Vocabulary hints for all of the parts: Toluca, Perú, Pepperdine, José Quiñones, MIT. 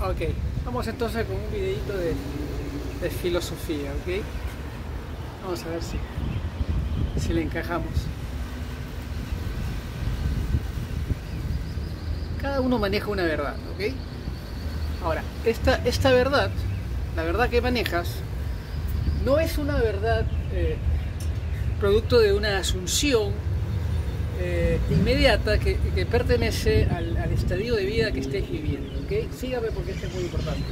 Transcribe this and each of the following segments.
Ok, vamos entonces con un videito de filosofía, ok. Vamos a ver si le encajamos. Cada uno maneja una verdad, ok. Ahora, esta verdad, la verdad que manejas, no es una verdad producto de una asunción inmediata que pertenece al estadio de vida que estés viviendo, ¿ok? Sígame porque esto es muy importante.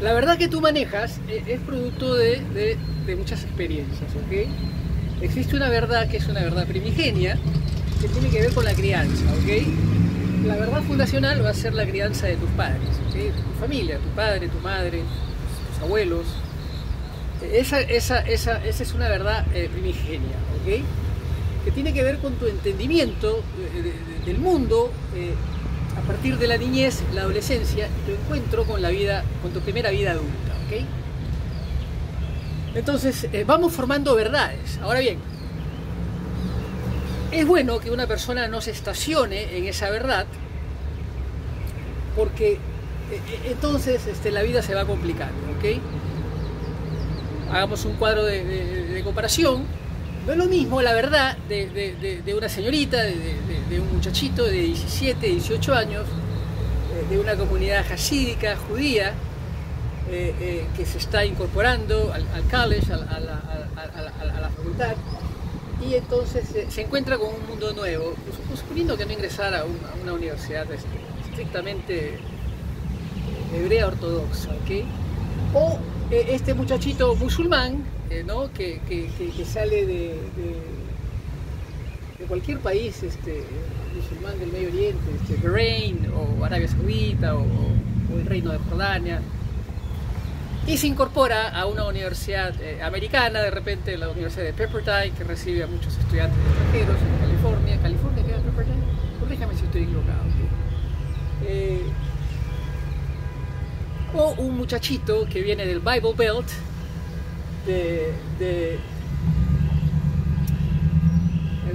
La verdad que tú manejas es producto de muchas experiencias, ¿ok? Existe una verdad que es una verdad primigenia que tiene que ver con la crianza, ¿ok? La verdad fundacional va a ser la crianza de tus padres, ¿ok? De tu familia, tu padre, tu madre, tus abuelos. Esa es una verdad primigenia, ¿ok? Que tiene que ver con tu entendimiento del mundo a partir de la niñez, la adolescencia, y tu encuentro con la vida, con tu primera vida adulta, ¿ok? Entonces, vamos formando verdades. Ahora bien, es bueno que una persona no se estacione en esa verdad, porque entonces la vida se va complicando, ¿ok? Hagamos un cuadro de comparación. No es lo mismo la verdad de una señorita, de un muchachito de 17, 18 años, de una comunidad jasídica, judía, que se está incorporando al college, a la facultad, y entonces se encuentra con un mundo nuevo, suponiendo que no ingresara a una universidad estrictamente hebrea ortodoxa, ¿ok? O este muchachito musulmán, ¿no? que sale de cualquier país musulmán del Medio Oriente, Bahrein o Arabia Saudita o el Reino de Jordania, y se incorpora a una universidad americana, de repente la Universidad de Pepperdine, que recibe a muchos estudiantes extranjeros en California. ¿California queda Pepperdine? Corríjame si estoy equivocado, ¿sí? O un muchachito que viene del Bible Belt el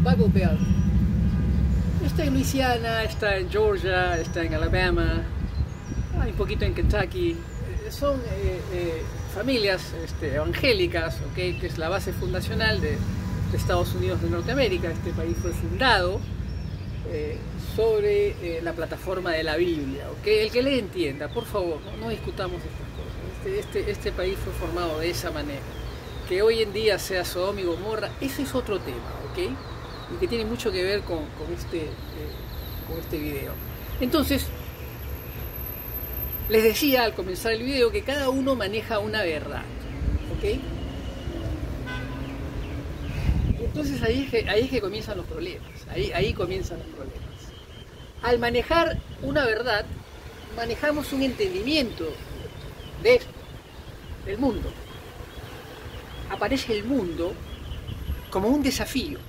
Bible Belt está en Luisiana, está en Georgia, está en Alabama, hay un poquito en Kentucky. Son familias evangélicas, ¿okay? Que es la base fundacional de Estados Unidos de Norteamérica. Este país fue fundado sobre la plataforma de la Biblia, ¿ok? El que le entienda, por favor, no discutamos estas cosas. Este país fue formado de esa manera. Que hoy en día sea Sodoma y Gomorra, ese es otro tema, ¿ok? Y que tiene mucho que ver con este video. Entonces, les decía al comenzar el video que cada uno maneja una verdad, ¿ok? Entonces ahí es que comienzan los problemas, ahí comienzan los problemas. Al manejar una verdad, manejamos un entendimiento de esto, del mundo. Aparece el mundo como un desafío.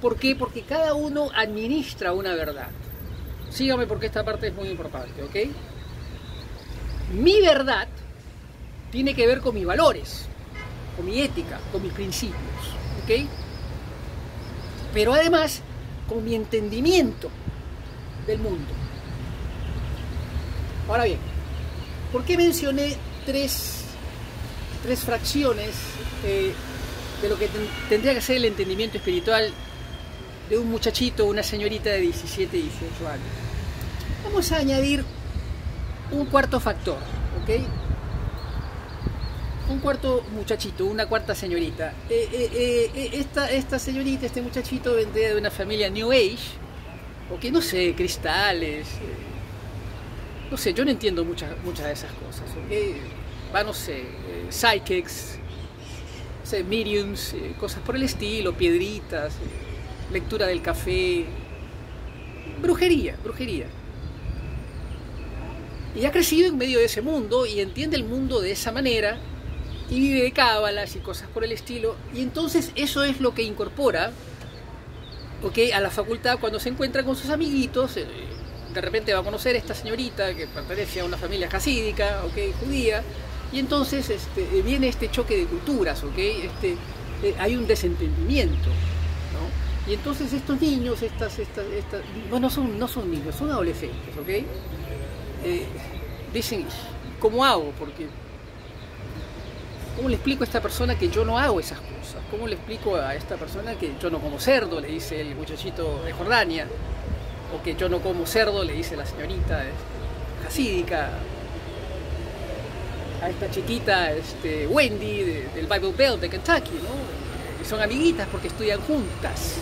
¿Por qué? Porque cada uno administra una verdad. Sígame porque esta parte es muy importante, ¿ok? Mi verdad tiene que ver con mis valores, con mi ética, con mis principios, ¿ok? Pero además con mi entendimiento del mundo. Ahora bien, ¿por qué mencioné tres fracciones de lo que tendría que ser el entendimiento espiritual de un muchachito o una señorita de 17, 18 años? Vamos a añadir un cuarto factor, ¿ok? Un cuarto muchachito, una cuarta señorita. Esta señorita, este muchachito vendría de una familia New Age, porque no sé, cristales, no sé, yo no entiendo muchas de esas cosas, ¿okay? No sé, psychics, no sé, mediums, cosas por el estilo, piedritas, lectura del café, brujería. Y ha crecido en medio de ese mundo y entiende el mundo de esa manera y vive de cábalas y cosas por el estilo, y entonces eso es lo que incorpora, okay, a la facultad. Cuando se encuentra con sus amiguitos, de repente va a conocer a esta señorita que pertenece a una familia jasídica, okay, judía, y entonces viene este choque de culturas, okay, hay un desentendimiento, ¿no? Y entonces estos niños, bueno, no son niños, son adolescentes, ¿ok? Dicen, ¿cómo hago? Porque, ¿cómo le explico a esta persona que yo no hago esas cosas? ¿Cómo le explico a esta persona que yo no como cerdo?, le dice el muchachito de Jordania. O que yo no como cerdo, le dice la señorita jasídica. A esta chiquita, Wendy, del Bible Belt de Kentucky, ¿no? Y son amiguitas porque estudian juntas,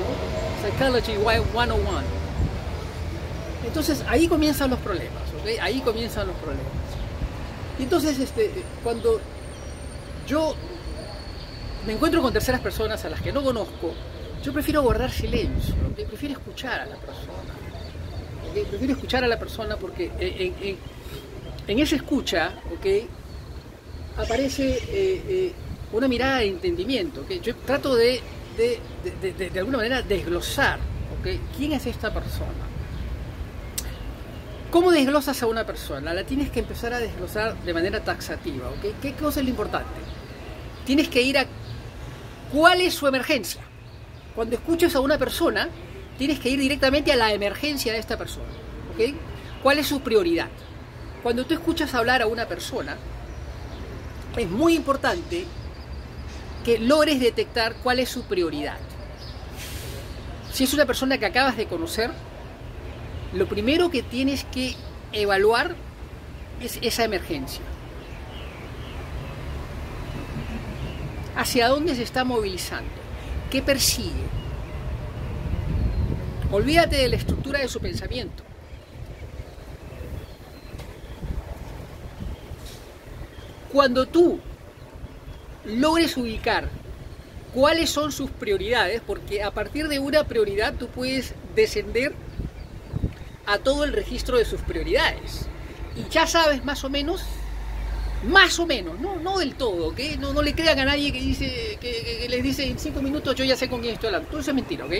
¿no? Psychology 101. Entonces, ahí comienzan los problemas, ¿ok? Ahí comienzan los problemas. Y entonces, cuando yo me encuentro con terceras personas a las que no conozco, yo prefiero guardar silencio, ¿ok? Prefiero escuchar a la persona, ¿ok? Prefiero escuchar a la persona porque en esa escucha, ¿okay?, aparece una mirada de entendimiento, ¿okay? Yo trato de alguna manera desglosar, ¿okay?, quién es esta persona. ¿Cómo desglosas a una persona? La tienes que empezar a desglosar de manera taxativa, ¿okay? ¿Qué cosa es lo importante? Tienes que ir a cuál es su emergencia. Cuando escuchas a una persona, tienes que ir directamente a la emergencia de esta persona, ¿okay? ¿Cuál es su prioridad? Cuando tú escuchas hablar a una persona, es muy importante que logres detectar cuál es su prioridad. Si es una persona que acabas de conocer, lo primero que tienes que evaluar es esa emergencia. ¿Hacia dónde se está movilizando? ¿Qué persigue? Olvídate de la estructura de su pensamiento. Cuando tú logres ubicar cuáles son sus prioridades, porque a partir de una prioridad tú puedes descender a todo el registro de sus prioridades. Y ya sabes más o menos, no del todo, ¿ok? No le crean a nadie que dice que les dice en 5 minutos yo ya sé con quién estoy hablando. Todo eso es mentira, ¿ok?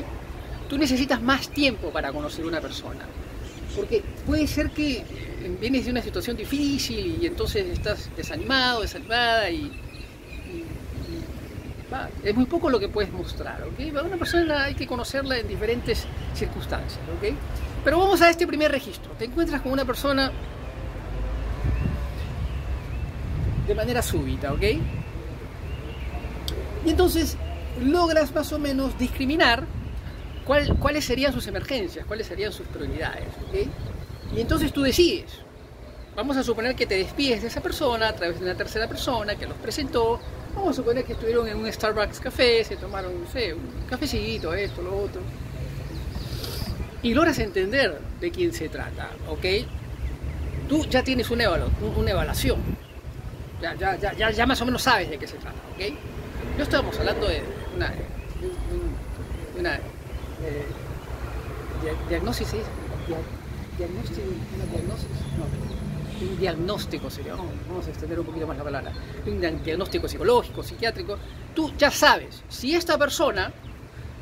Tú necesitas más tiempo para conocer a una persona. Porque puede ser que vienes de una situación difícil y entonces estás desanimado, desanimada y es muy poco lo que puedes mostrar, ¿ok? A una persona hay que conocerla en diferentes circunstancias, ¿ok? Pero vamos a este primer registro. Te encuentras con una persona de manera súbita, ¿ok? Y entonces logras más o menos discriminar cuáles serían sus emergencias, cuáles serían sus prioridades, ¿okay? Y entonces tú decides. Vamos a suponer que te despides de esa persona a través de una tercera persona que los presentó. Vamos a suponer que estuvieron en un Starbucks café, se tomaron, no sé, un cafecito, esto, lo otro. Y logras entender de quién se trata, ¿ok? Tú ya tienes una evaluación. Ya más o menos sabes de qué se trata, ¿ok? No estamos hablando de una diagnosis, ¿sí? Un diagnóstico sería, vamos a extender un poquito más la palabra, un diagnóstico psicológico, psiquiátrico. Tú ya sabes si esta persona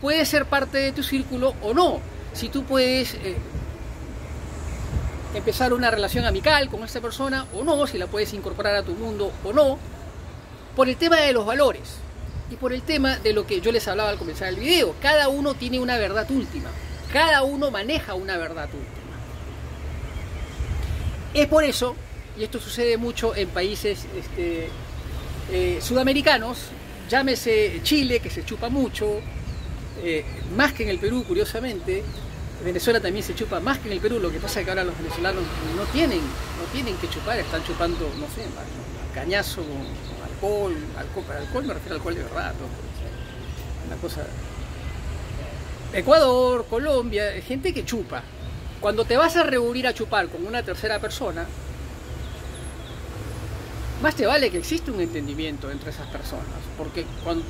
puede ser parte de tu círculo o no, si tú puedes empezar una relación amical con esta persona o no, si la puedes incorporar a tu mundo o no, por el tema de los valores. Y por el tema de lo que yo les hablaba al comenzar el video, cada uno tiene una verdad última, cada uno maneja una verdad última. Es por eso, y esto sucede mucho en países sudamericanos, llámese Chile, que se chupa mucho, más que en el Perú, curiosamente. Venezuela también se chupa más que en el Perú, lo que pasa es que ahora los venezolanos no tienen que chupar, están chupando, no sé, cañazo, alcohol, me refiero al alcohol de verdad, ¿no? Una cosa. Ecuador, Colombia, gente que chupa. Cuando te vas a reunir a chupar con una tercera persona, más te vale que existe un entendimiento entre esas personas, porque cuando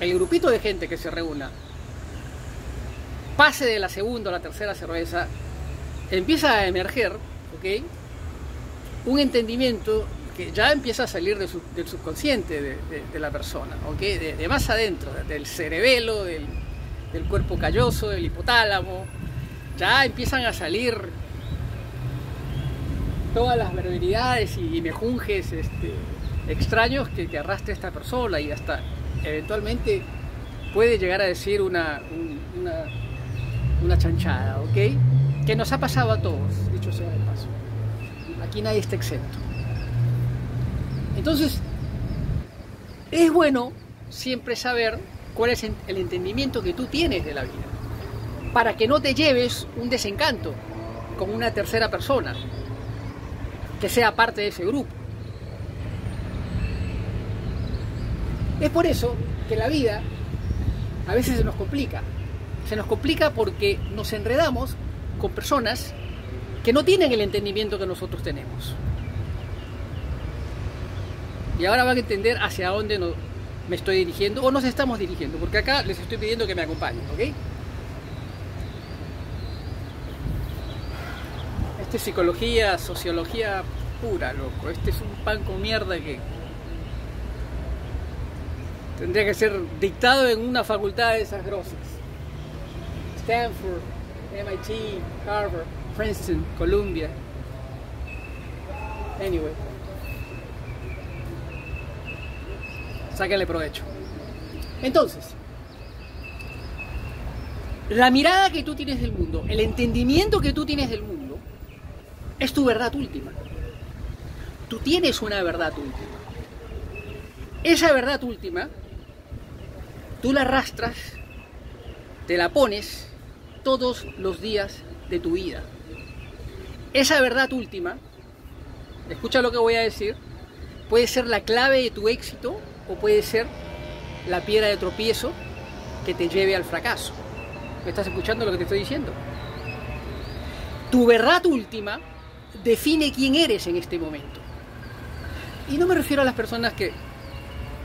el grupito de gente que se reúna pase de la segunda a la tercera cerveza, empieza a emerger, ¿ok?, un entendimiento que ya empieza a salir del subconsciente de la persona, ¿ok?, de más adentro, del cerebelo, del cuerpo calloso, del hipotálamo. Ya empiezan a salir todas las barbaridades y mejunjes extraños que arrastra esta persona, y hasta eventualmente puede llegar a decir una chanchada, ¿ok? Que nos ha pasado a todos, dicho sea de paso. Aquí nadie está exento. Entonces, es bueno siempre saber cuál es el entendimiento que tú tienes de la vida, para que no te lleves un desencanto con una tercera persona que sea parte de ese grupo. Es por eso que la vida a veces se nos complica. Se nos complica porque nos enredamos con personas que no tienen el entendimiento que nosotros tenemos. Y ahora van a entender hacia dónde me estoy dirigiendo o nos estamos dirigiendo, porque acá les estoy pidiendo que me acompañen, ¿ok? Esto es psicología, sociología pura, loco. Este es un pan con mierda que tendría que ser dictado en una facultad de esas grosas. Stanford, MIT, Harvard, Princeton, Columbia. Anyway, sáquenle provecho. Entonces, la mirada que tú tienes del mundo, el entendimiento que tú tienes del mundo, es tu verdad última. Tú tienes una verdad última. Esa verdad última, tú la arrastras, te la pones todos los días de tu vida. Esa verdad última, escucha lo que voy a decir, puede ser la clave de tu éxito o puede ser la piedra de tropiezo que te lleve al fracaso. ¿Me estás escuchando lo que te estoy diciendo? Tu verdad última define quién eres en este momento. Y no me refiero a las personas que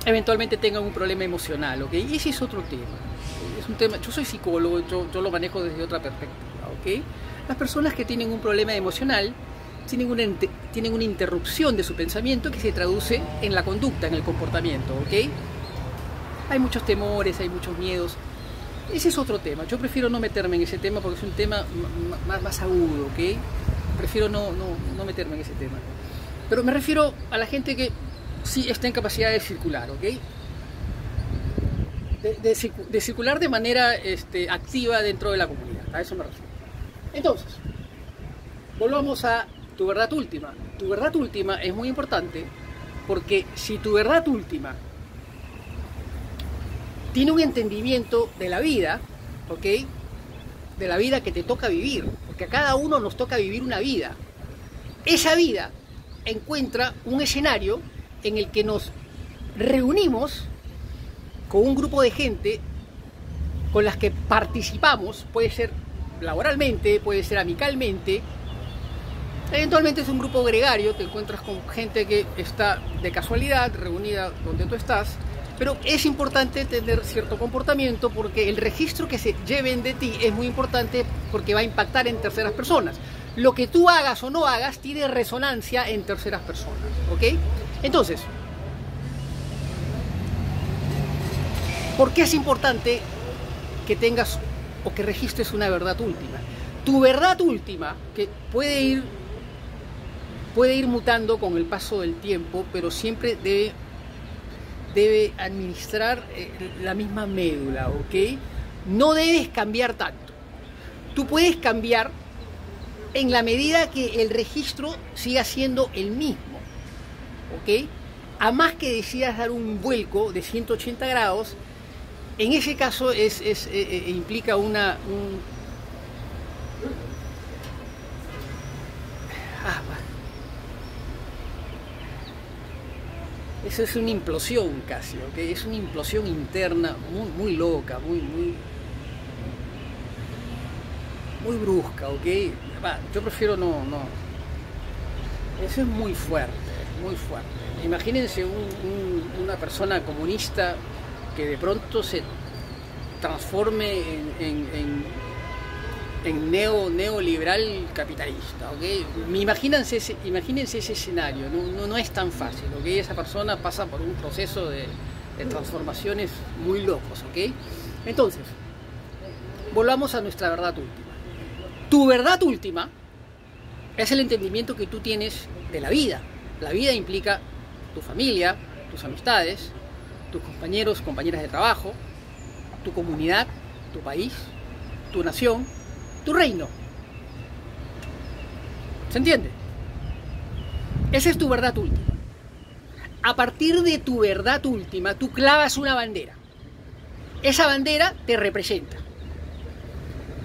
eventualmente tengan un problema emocional, ¿ok? Y ese es otro tema. Es un tema, yo soy psicólogo, yo lo manejo desde otra perspectiva, ¿ok? Las personas que tienen un problema emocional tienen una interrupción de su pensamiento que se traduce en la conducta, en el comportamiento, ¿ok? Hay muchos temores, hay muchos miedos. Ese es otro tema. Yo prefiero no meterme en ese tema porque es un tema más agudo, ¿ok? Prefiero no meterme en ese tema. Pero me refiero a la gente que sí está en capacidad de circular, ¿ok? De circular de manera activa dentro de la comunidad. A eso me refiero. Entonces, volvamos a tu verdad última. Tu verdad última es muy importante porque si tu verdad última tiene un entendimiento de la vida, ¿ok? De la vida que te toca vivir, porque a cada uno nos toca vivir una vida. Esa vida encuentra un escenario en el que nos reunimos con un grupo de gente con las que participamos, puede ser laboralmente, puede ser amicalmente. Eventualmente es un grupo gregario, te encuentras con gente que está de casualidad reunida donde tú estás, pero es importante tener cierto comportamiento porque el registro que se lleven de ti es muy importante porque va a impactar en terceras personas. Lo que tú hagas o no hagas tiene resonancia en terceras personas, ¿ok? Entonces, ¿por qué es importante que tengas o que registres una verdad última? Tu verdad última, que puede ir mutando con el paso del tiempo, pero siempre debe administrar la misma médula, ¿ok? No debes cambiar tanto. Tú puedes cambiar en la medida que el registro siga siendo el mismo, ¿ok? A más que decidas dar un vuelco de 180 grados, en ese caso implica eso es una implosión casi, ¿ok? Es una implosión interna muy, muy loca, muy brusca, ¿ok? Yo prefiero no. Eso es muy fuerte, muy fuerte. Imagínense una persona comunista que de pronto se transforme en neoliberal capitalista, ¿ok? Imagínense ese escenario, no es tan fácil, ¿ok? Esa persona pasa por un proceso de transformaciones muy locos, ¿ok? Entonces, volvamos a nuestra verdad última. Tu verdad última es el entendimiento que tú tienes de la vida. La vida implica tu familia, tus amistades, tus compañeros, compañeras de trabajo, tu comunidad, tu país, tu nación, tu reino. ¿Se entiende? Esa es tu verdad última. A partir de tu verdad última, tú clavas una bandera. Esa bandera te representa.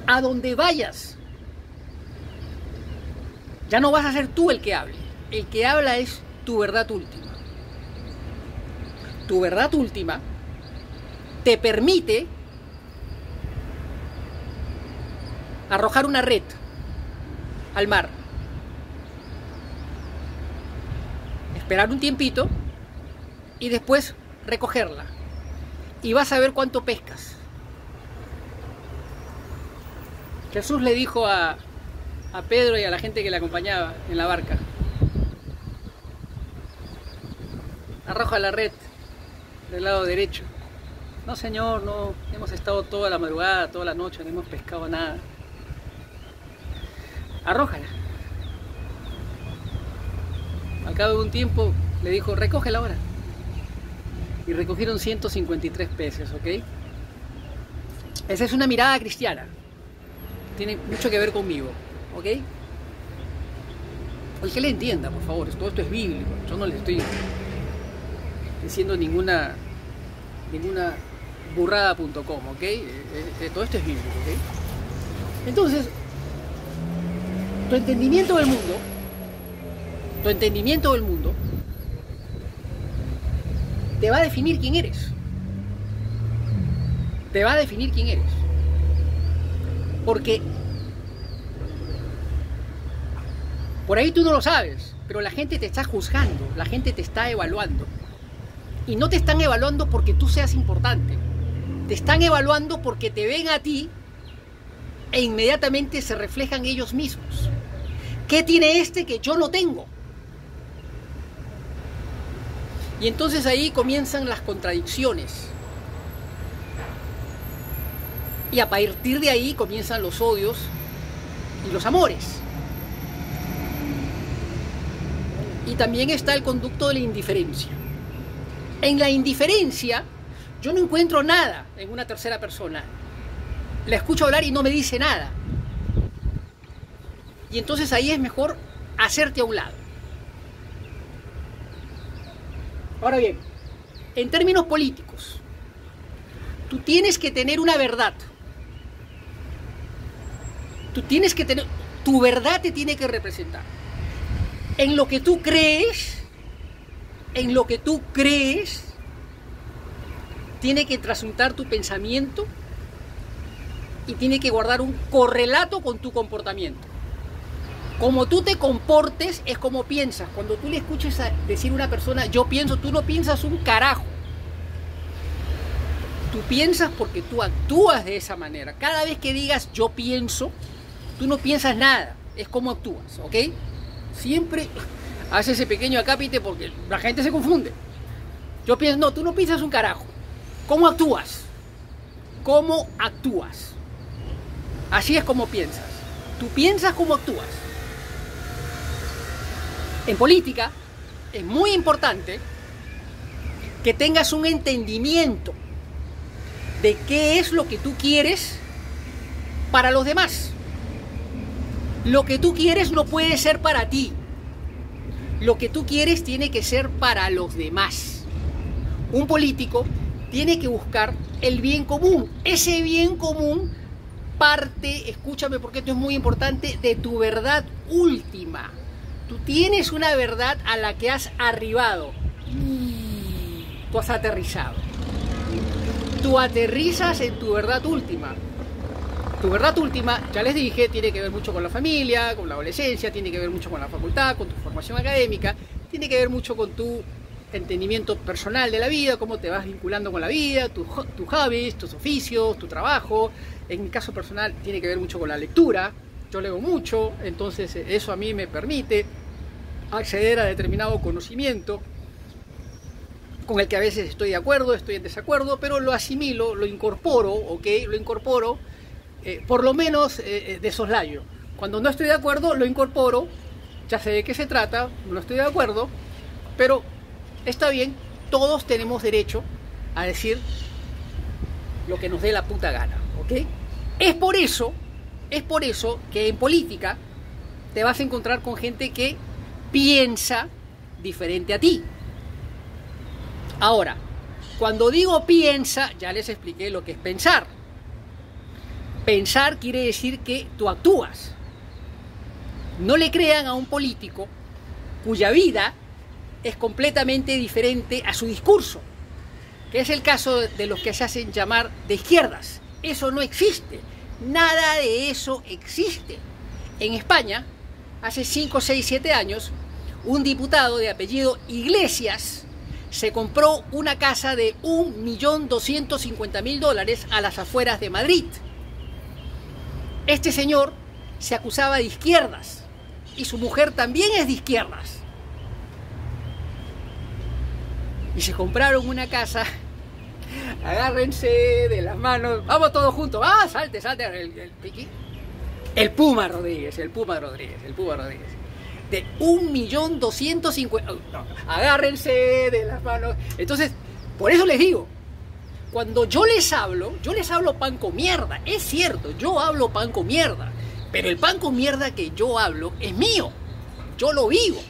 A donde vayas, ya no vas a ser tú el que hable. El que habla es tu verdad última. Tu verdad última te permite arrojar una red al mar, esperar un tiempito y después recogerla. Y vas a ver cuánto pescas. Jesús le dijo a Pedro y a la gente que le acompañaba en la barca: arroja la red del lado derecho. No, Señor, no. Hemos estado toda la madrugada, toda la noche, no hemos pescado nada. Arrójala. Al cabo de un tiempo le dijo: recógela ahora. Y recogieron 153 peces, ¿ok? Esa es una mirada cristiana. Tiene mucho que ver conmigo, ¿ok? El que le entienda, por favor, todo esto es bíblico. Yo no le estoy diciendo ninguna burrada.com, ¿ok? Todo esto es bíblico, ¿ok? Entonces, tu entendimiento del mundo, te va a definir quién eres. Te va a definir quién eres. Porque por ahí tú no lo sabes, pero la gente te está juzgando, la gente te está evaluando. Y no te están evaluando porque tú seas importante. Te están evaluando porque te ven a ti e inmediatamente se reflejan ellos mismos. ¿Qué tiene este que yo no tengo? Y entonces ahí comienzan las contradicciones. Y a partir de ahí comienzan los odios y los amores. Y también está el conducto de la indiferencia. En la indiferencia yo no encuentro nada en una tercera persona. La escucho hablar y no me dice nada. Y entonces ahí es mejor hacerte a un lado. Ahora bien, en términos políticos, tú tienes que tener una verdad. Tú tienes que tener, tu verdad te tiene que representar. En lo que tú crees, tiene que trasuntar tu pensamiento y tiene que guardar un correlato con tu comportamiento. Como tú te comportes es como piensas. Cuando tú le escuches decir a una persona yo pienso, tú no piensas un carajo. Tú piensas porque tú actúas de esa manera. Cada vez que digas yo pienso, tú no piensas nada, es como actúas, ¿ok? Siempre hace ese pequeño acápite porque la gente se confunde. Yo pienso, no, tú no piensas un carajo. ¿Cómo actúas? ¿Cómo actúas? Así es como piensas. Tú piensas como actúas. En política es muy importante que tengas un entendimiento de qué es lo que tú quieres para los demás. Lo que tú quieres no puede ser para ti. Lo que tú quieres tiene que ser para los demás. Un político tiene que buscar el bien común. Ese bien común parte, escúchame porque esto es muy importante, de tu verdad última. Tú tienes una verdad a la que has arribado. Tú has aterrizado. Tú aterrizas en tu verdad última. Tu verdad última, ya les dije, tiene que ver mucho con la familia, con la adolescencia, tiene que ver mucho con la facultad, con tu formación académica, tiene que ver mucho con tu entendimiento personal de la vida, cómo te vas vinculando con la vida, tus hobbies, tus oficios, tu trabajo. En mi caso personal tiene que ver mucho con la lectura. Yo leo mucho, entonces eso a mí me permite acceder a determinado conocimiento con el que a veces estoy de acuerdo, estoy en desacuerdo, pero lo asimilo, lo incorporo, ¿ok? Lo incorporo, por lo menos de soslayo. Cuando no estoy de acuerdo, lo incorporo, ya sé de qué se trata, no estoy de acuerdo, pero está bien, todos tenemos derecho a decir lo que nos dé la puta gana, ¿ok? Es por eso que en política te vas a encontrar con gente que piensa diferente a ti. Ahora, cuando digo piensa, ya les expliqué lo que es pensar. Pensar quiere decir que tú actúas. No le crean a un político cuya vida es completamente diferente a su discurso, que es el caso de los que se hacen llamar de izquierdas. Eso no existe, nada de eso existe. En España, hace 5, 6, 7 años, un diputado de apellido Iglesias se compró una casa de $1.250.000 a las afueras de Madrid. Este señor se acusaba de izquierdas y su mujer también es de izquierdas. Y se compraron una casa, agárrense de las manos, vamos todos juntos, ¡ah, salte, salte! El Puma Rodríguez, el Puma Rodríguez, el Puma Rodríguez. De $1.250.000, no, agárrense de las manos. Entonces, por eso les digo, cuando yo les hablo pan con mierda, es cierto, yo hablo pan con mierda, pero el pan con mierda que yo hablo es mío, yo lo vivo.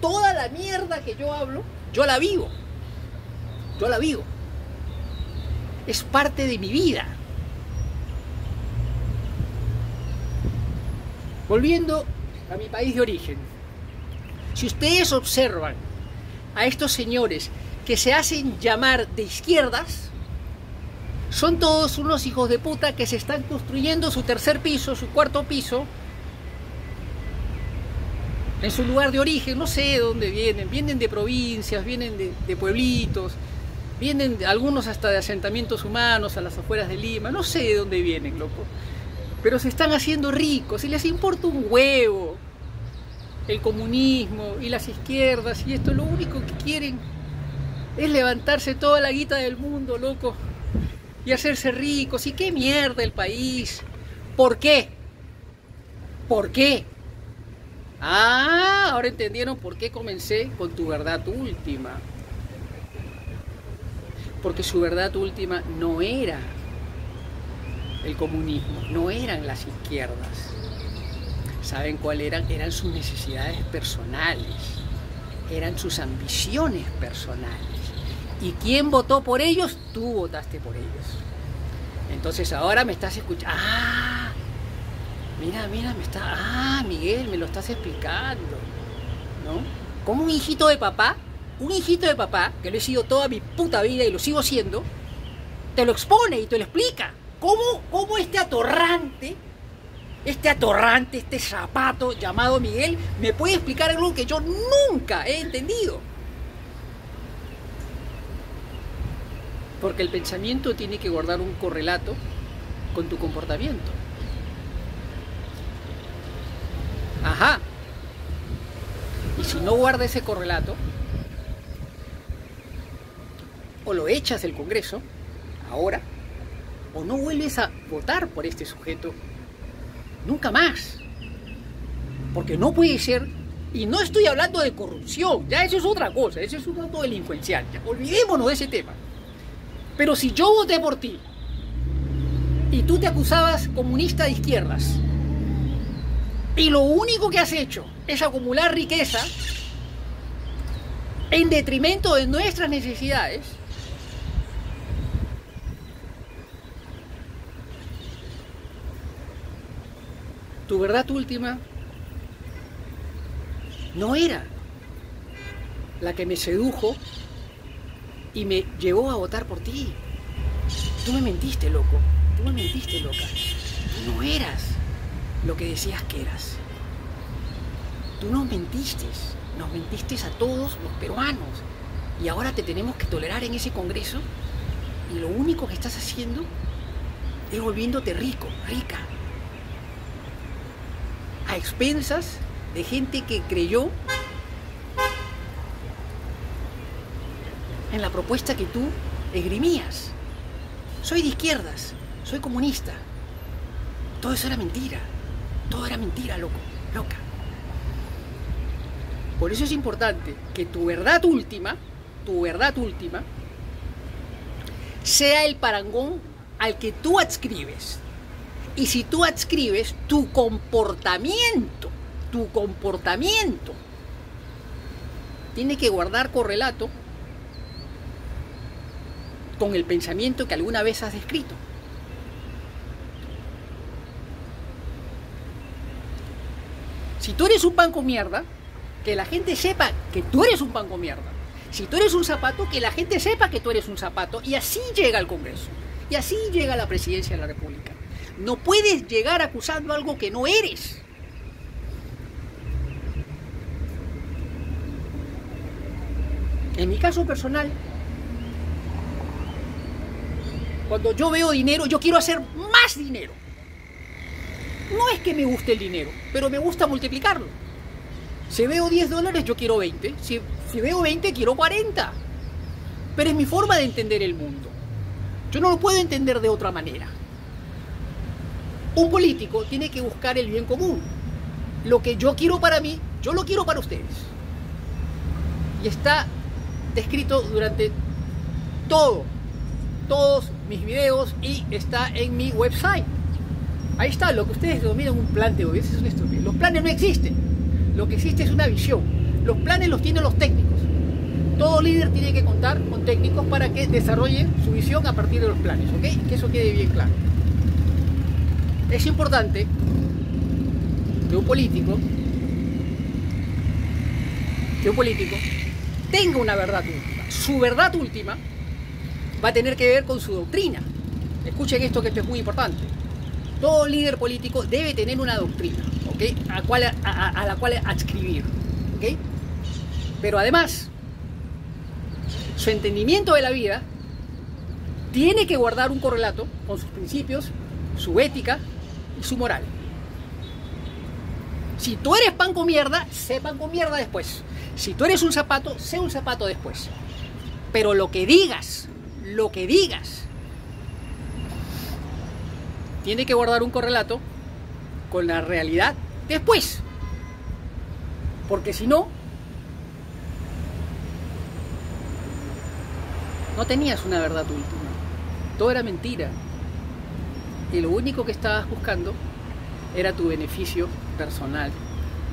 Toda la mierda que yo hablo, yo la vivo. Es parte de mi vida. Volviendo a mi país de origen, si ustedes observan a estos señores que se hacen llamar de izquierdas, son todos unos hijos de puta que se están construyendo su tercer piso, su cuarto piso, en su lugar de origen, no sé de dónde vienen de provincias, vienen de pueblitos, vienen algunos hasta de asentamientos humanos a las afueras de Lima, no sé de dónde vienen, loco, pero se están haciendo ricos y les importa un huevo el comunismo y las izquierdas y esto, lo único que quieren es levantarse toda la guita del mundo, loco, y hacerse ricos, y qué mierda el país. ¿Por qué? ¿Por qué? Ah, ahora entendieron por qué comencé con tu verdad última. Porque su verdad última no era el comunismo, no eran las izquierdas. ¿Saben cuál eran? Eran sus necesidades personales, eran sus ambiciones personales. ¿Y quién votó por ellos? Tú votaste por ellos. Entonces ahora me estás escuchando. ¡Ah! Mira, me está... Ah, Miguel, me lo estás explicando, ¿no? Como un hijito de papá, que lo he sido toda mi puta vida y lo sigo siendo, te lo expone y te lo explica. ¿Cómo este zapato llamado Miguel, me puede explicar algo que yo nunca he entendido? Porque el pensamiento tiene que guardar un correlato con tu comportamiento. Ajá. Y si no guarda ese correlato, o lo echas del Congreso, ahora, o no vuelves a votar por este sujeto, nunca más. Porque no puede ser, y no estoy hablando de corrupción, ya eso es otra cosa, eso es un acto delincuencial, ya, olvidémonos de ese tema. Pero si yo voté por ti, y tú te acusabas comunista de izquierdas, y lo único que has hecho es acumular riqueza en detrimento de nuestras necesidades, tu verdad última no era la que me sedujo y me llevó a votar por ti. Tú me mentiste, loco. Tú me mentiste, loca. Tú no eras lo que decías que eras. Tú nos mentiste a todos los peruanos, y ahora te tenemos que tolerar en ese Congreso, y lo único que estás haciendo es volviéndote rico, rica, a expensas de gente que creyó en la propuesta que tú esgrimías. Soy de izquierdas, soy comunista. Todo eso era mentira. Todo era mentira, loco, loca. Por eso es importante que tu verdad última sea el parangón al que tú adscribes. Y si tú adscribes tu comportamiento tiene que guardar correlato con el pensamiento que alguna vez has descrito. Si tú eres un pan con mierda, que la gente sepa que tú eres un pan con mierda. Si tú eres un zapato, que la gente sepa que tú eres un zapato. Y así llega al Congreso. Y así llega a la presidencia de la República. No puedes llegar acusando algo que no eres. En mi caso personal, cuando yo veo dinero, yo quiero hacer más dinero. No es que me guste el dinero, pero me gusta multiplicarlo. Si veo 10 dólares, yo quiero 20. Si veo 20, quiero 40. Pero es mi forma de entender el mundo. Yo no lo puedo entender de otra manera. Un político tiene que buscar el bien común. Lo que yo quiero para mí, yo lo quiero para ustedes. Y está descrito durante todos mis videos y está en mi website. Ahí está, lo que ustedes denominan un plan de gobierno es una estupidez. Los planes no existen. Lo que existe es una visión. Los planes los tienen los técnicos. Todo líder tiene que contar con técnicos para que desarrolle su visión a partir de los planes, ¿ok? Que eso quede bien claro. Es importante que un político tenga una verdad última. Su verdad última va a tener que ver con su doctrina. Escuchen esto, que esto es muy importante. Todo líder político debe tener una doctrina, ¿okay? A la cual adscribir, ¿okay? Pero además, su entendimiento de la vida tiene que guardar un correlato con sus principios, su ética y su moral. Si tú eres pan con mierda, sé pan con mierda después. Si tú eres un zapato, sé un zapato después. Pero lo que digas, tiene que guardar un correlato con la realidad después. Porque si no, no tenías una verdad última. Todo era mentira. Y lo único que estabas buscando era tu beneficio personal.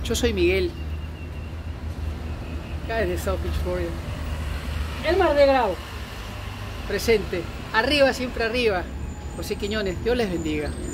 Yo soy Miguel. Guys de South Beach, Florida. El Mar de Grau. Presente. Arriba, siempre arriba. José Quiñones, Dios les bendiga.